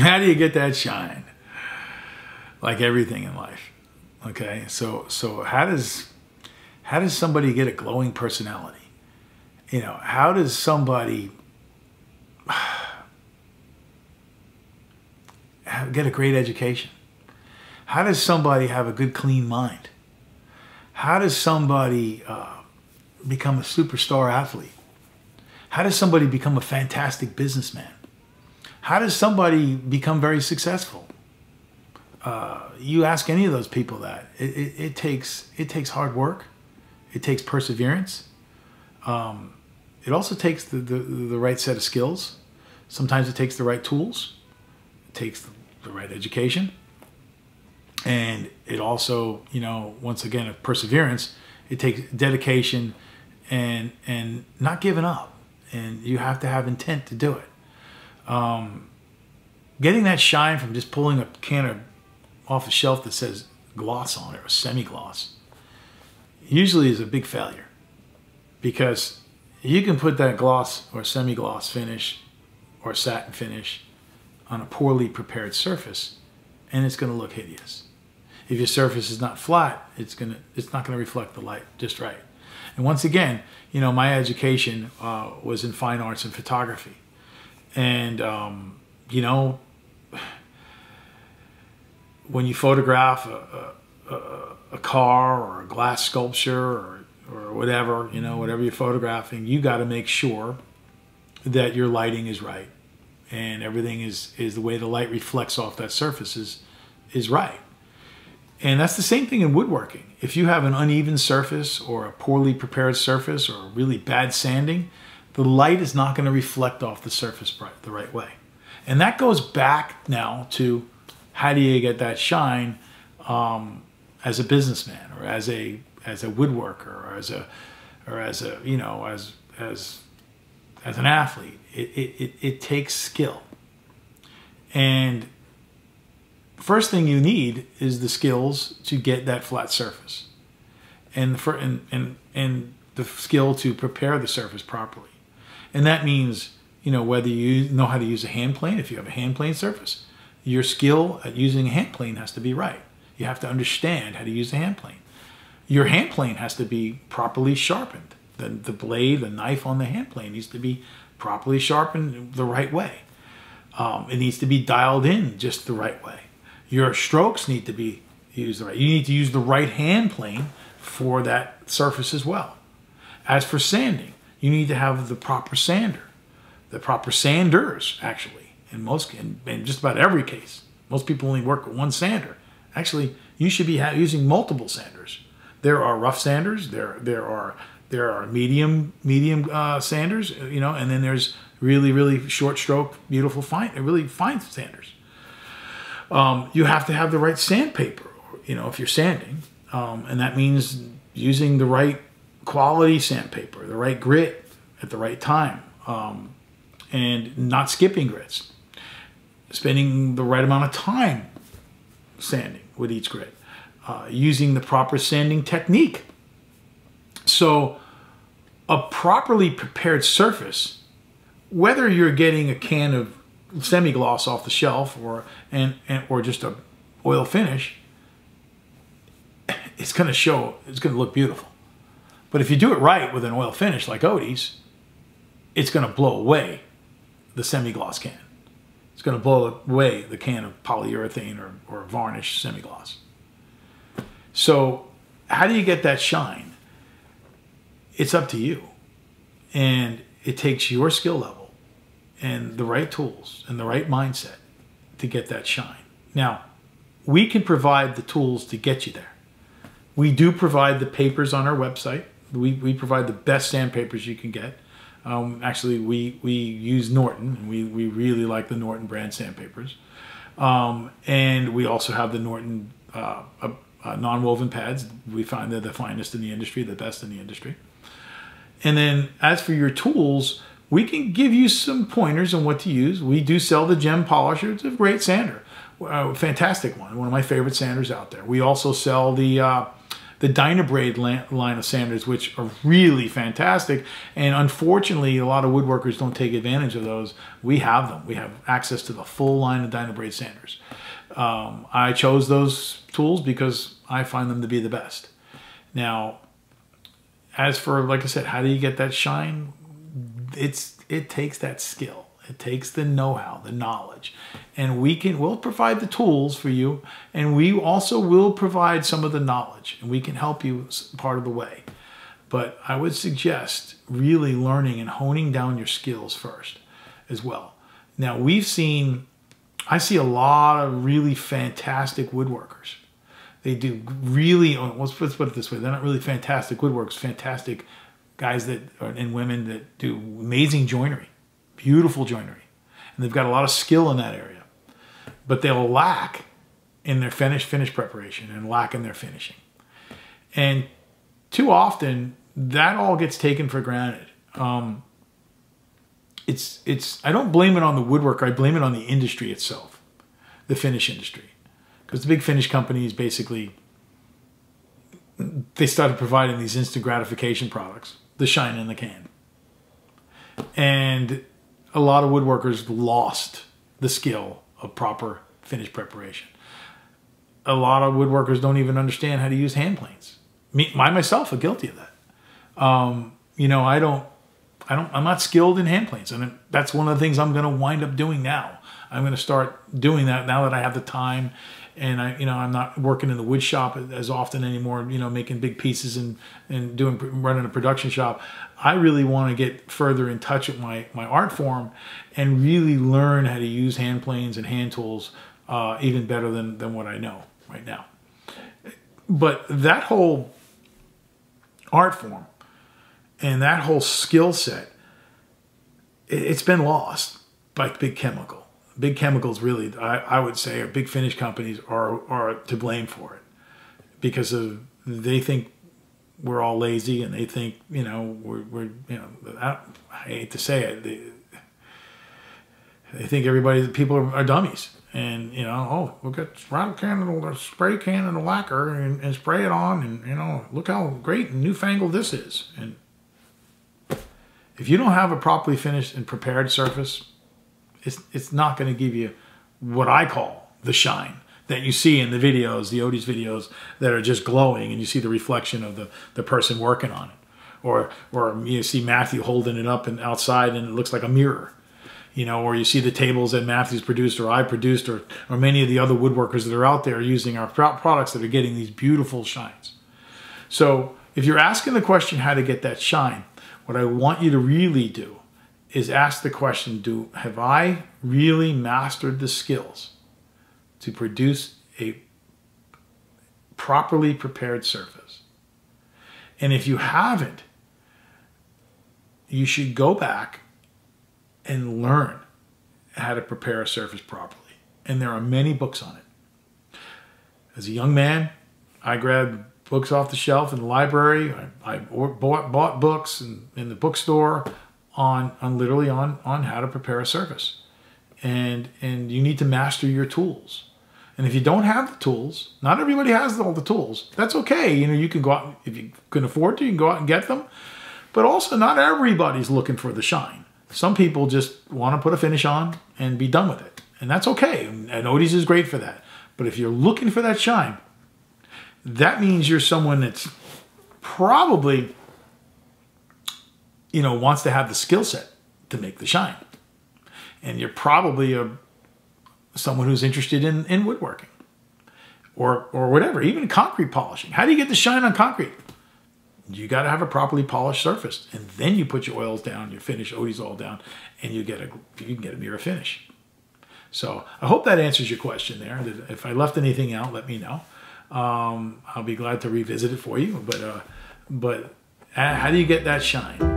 How do you get that shine? Like everything in life. Okay, so how does somebody get a glowing personality? You know, how does somebody get a great education? How does somebody have a good, clean mind? How does somebody become a superstar athlete? How does somebody become a fantastic businessman? How does somebody become very successful? You ask any of those people that it takes hard work, it takes perseverance. It also takes the right set of skills. Sometimes it takes the right tools. It takes the right education. And it also, you know, once again, of perseverance, it takes dedication and not giving up. And you have to have intent to do it. Getting that shine from just pulling a can of off a shelf that says gloss on it or semi-gloss usually is a big failure, because you can put that gloss or semi-gloss finish or satin finish on a poorly prepared surface and it's going to look hideous. If your surface is not flat, it's not going to reflect the light just right. And once again, you know, my education was in fine arts and photography, and you know, when you photograph a car or a glass sculpture or whatever, you know, whatever you're photographing, you got to make sure that your lighting is right and everything is the way the light reflects off that surface is right. And that's the same thing in woodworking. If you have an uneven surface or a poorly prepared surface or a really bad sanding, the light is not going to reflect off the surface the right way. And that goes back now to how do you get that shine as a businessman or as a woodworker or as a you know, as an athlete. It takes skill. And first thing you need is the skills to get that flat surface, and the skill to prepare the surface properly. And that means, you know, whether you know how to use a hand plane, if you have a hand plane surface, your skill at using a hand plane has to be right. You have to understand how to use a hand plane. Your hand plane has to be properly sharpened. The blade, the knife on the hand plane needs to be properly sharpened the right way. It needs to be dialed in just the right way. Your strokes need to be used the right. You need to use the right hand plane for that surface as well. As for sanding, you need to have the proper sander, the proper sanders actually. In just about every case, most people only work with one sander. Actually, you should be using multiple sanders. There are rough sanders. There are medium sanders. You know, and then there's really short stroke, beautiful really fine sanders. You have to have the right sandpaper. You know, if you're sanding, and that means using the right quality sandpaper, the right grit at the right time, and not skipping grits. Spending the right amount of time sanding with each grit, using the proper sanding technique. So a properly prepared surface, whether you're getting a can of semi-gloss off the shelf or just a oil finish, it's going to show, it's going to look beautiful. But if you do it right with an oil finish like Odie's, it's going to blow away the semi-gloss can. It's going to blow away the can of polyurethane or varnish semi-gloss. So how do you get that shine? It's up to you. And it takes your skill level and the right tools and the right mindset to get that shine. Now, we can provide the tools to get you there. We do provide the papers on our website. We provide the best sandpapers you can get. Actually, we use Norton, and we really like the Norton brand sandpapers. And we also have the Norton non-woven pads. We find they're the finest in the industry, the best in the industry. And then as for your tools, we can give you some pointers on what to use. We do sell the Gem polisher. It's a great sander, fantastic one of my favorite sanders out there. We also sell the the Dynabrade line of sanders, which are really fantastic. And unfortunately, a lot of woodworkers don't take advantage of those. We have them. We have access to the full line of Dynabrade sanders. I chose those tools because I find them to be the best. Now, as for, like I said, how do you get that shine? It takes that skill. It takes the know-how, the knowledge. And we'll provide the tools for you, and we also will provide some of the knowledge, and we can help you part of the way. But I would suggest really learning and honing down your skills first as well. Now, I see a lot of really fantastic woodworkers. They do really, let's put it this way, they're not really fantastic woodworkers, fantastic guys and women that do amazing joinery, beautiful joinery. And they've got a lot of skill in that area. But they'll lack in their finish preparation and lack in their finishing. And too often, that all gets taken for granted. I don't blame it on the woodworker. I blame it on the industry itself, the finish industry. Because the big finish companies basically, they started providing these instant gratification products, the shine in the can. And a lot of woodworkers lost the skill of proper finish preparation. A lot of woodworkers don't even understand how to use hand planes. I myself are guilty of that. You know, I'm not skilled in hand planes. And that's one of the things I'm going to wind up doing now. I'm going to start doing that now that I have the time. And I'm not working in the wood shop as often anymore, you know, making big pieces and running a production shop. I really want to get further in touch with my art form and really learn how to use hand planes and hand tools even better than what I know right now. But that whole art form and that whole skill set, it's been lost by big chemical. Big chemicals, really, I would say, or big finish companies are to blame for it, because they think we're all lazy, and they think, you know, I hate to say it, they think people are dummies, and, you know, oh, we'll get a spray can and a lacquer and spray it on, and, you know, look how great and newfangled this is. And if you don't have a properly finished and prepared surface, it's not going to give you what I call the shine that you see in the videos, the Odie's videos, that are just glowing, and you see the reflection of the person working on it. Or you see Matthew holding it up and outside, and it looks like a mirror. You know, or you see the tables that Matthew's produced, or I produced, or many of the other woodworkers that are out there using our products that are getting these beautiful shines. So if you're asking the question how to get that shine, what I want you to really do is ask the question, have I really mastered the skills to produce a properly prepared surface? And if you haven't, you should go back and learn how to prepare a surface properly. And there are many books on it. As a young man, I grabbed books off the shelf in the library. I bought books in the bookstore. On how to prepare a surface. And you need to master your tools. And if you don't have the tools, not everybody has all the tools. That's okay. You know, you can go out, if you can afford to, you can go out and get them. But also, not everybody's looking for the shine. Some people just want to put a finish on and be done with it. And that's okay. And Odie's is great for that. But if you're looking for that shine, that means you're someone that's probably, you know, wants to have the skill set to make the shine. And you're probably someone who's interested in woodworking or whatever, even concrete polishing. How do you get the shine on concrete? You got to have a properly polished surface. And then you put your oils down, your finish, Odie's oil down, and you can get a mirror finish. So I hope that answers your question there. If I left anything out, let me know. I'll be glad to revisit it for you. But how do you get that shine?